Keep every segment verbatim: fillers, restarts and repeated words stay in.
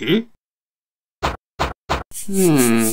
Hmm? Hmm.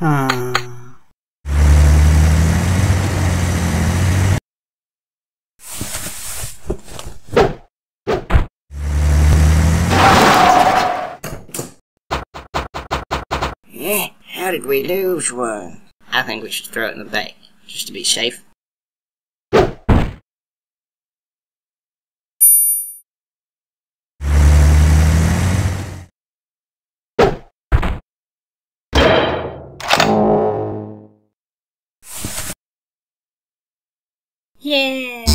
Huh? Hmm. Yeah, how did we lose one? I think we should throw it in the back, just to be safe. Yeah.